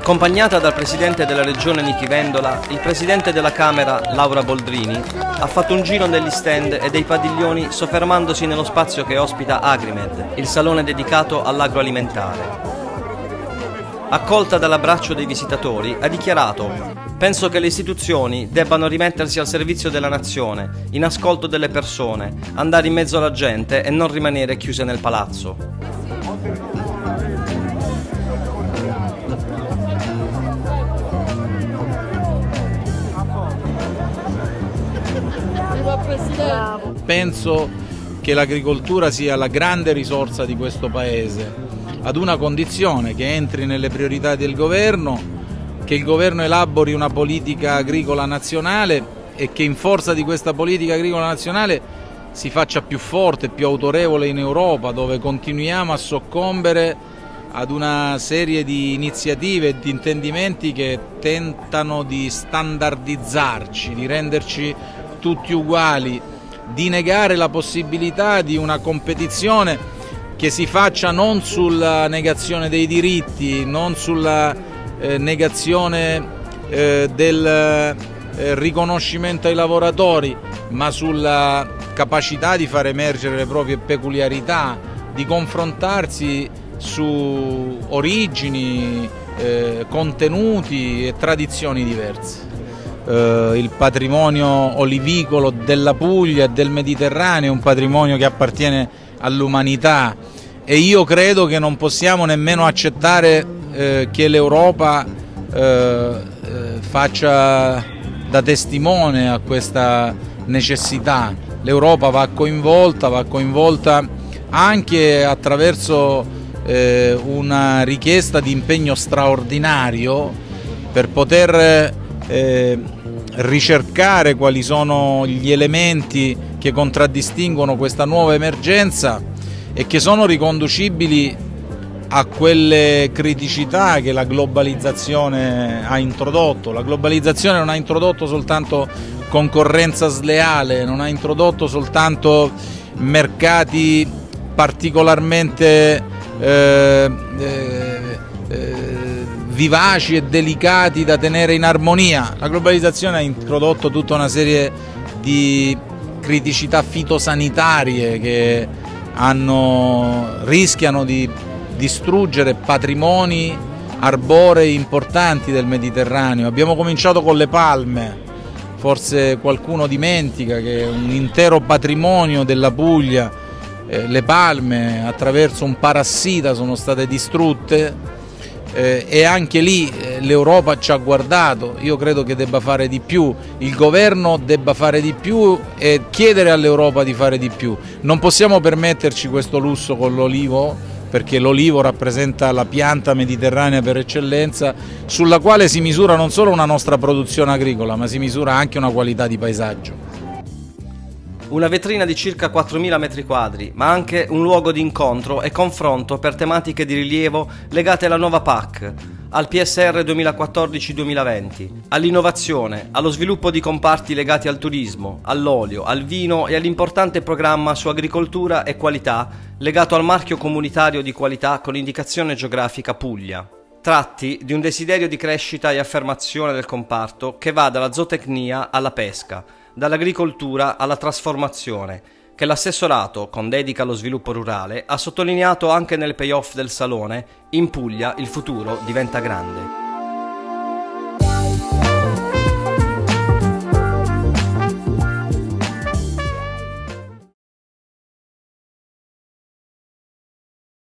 Accompagnata dal presidente della regione Nichi Vendola, il presidente della Camera, Laura Boldrini, ha fatto un giro degli stand e dei padiglioni soffermandosi nello spazio che ospita Agrimed, il salone dedicato all'agroalimentare. Accolta dall'abbraccio dei visitatori, ha dichiarato: penso che le istituzioni debbano rimettersi al servizio della nazione, in ascolto delle persone, andare in mezzo alla gente e non rimanere chiuse nel palazzo. Penso che l'agricoltura sia la grande risorsa di questo Paese, ad una condizione: che entri nelle priorità del governo, che il governo elabori una politica agricola nazionale e che in forza di questa politica agricola nazionale si faccia più forte, più autorevole in Europa, dove continuiamo a soccombere ad una serie di iniziative e di intendimenti che tentano di standardizzarci, di renderci tutti uguali, di negare la possibilità di una competizione che si faccia non sulla negazione dei diritti, non sulla negazione del riconoscimento ai lavoratori, ma sulla capacità di far emergere le proprie peculiarità, di confrontarsi su origini, contenuti e tradizioni diverse. Il patrimonio olivicolo della Puglia e del Mediterraneo è un patrimonio che appartiene all'umanità e io credo che non possiamo nemmeno accettare che l'Europa faccia da testimone a questa necessità. L'Europa va coinvolta anche attraverso una richiesta di impegno straordinario per poter ricercare quali sono gli elementi che contraddistinguono questa nuova emergenza e che sono riconducibili a quelle criticità che la globalizzazione ha introdotto. La globalizzazione non ha introdotto soltanto concorrenza sleale, non ha introdotto soltanto mercati particolarmente vivaci e delicati da tenere in armonia. La globalizzazione ha introdotto tutta una serie di criticità fitosanitarie che rischiano di distruggere patrimoni arborei importanti del Mediterraneo. Abbiamo cominciato con le palme, forse qualcuno dimentica che un intero patrimonio della Puglia, le palme attraverso un parassita sono state distrutte. E anche lì l'Europa ci ha guardato. Io credo che debba fare di più, il governo debba fare di più e chiedere all'Europa di fare di più. Non possiamo permetterci questo lusso con l'olivo, perché l'olivo rappresenta la pianta mediterranea per eccellenza, sulla quale si misura non solo una nostra produzione agricola, ma si misura anche una qualità di paesaggio. Una vetrina di circa 4.000 metri quadri, ma anche un luogo di incontro e confronto per tematiche di rilievo legate alla nuova PAC, al PSR 2014-2020, all'innovazione, allo sviluppo di comparti legati al turismo, all'olio, al vino e all'importante programma su agricoltura e qualità legato al marchio comunitario di qualità con indicazione geografica Puglia. Tratti di un desiderio di crescita e affermazione del comparto che va dalla zootecnia alla pesca, dall'agricoltura alla trasformazione, che l'assessorato, con dedica allo sviluppo rurale, ha sottolineato anche nel payoff del salone: in Puglia il futuro diventa grande.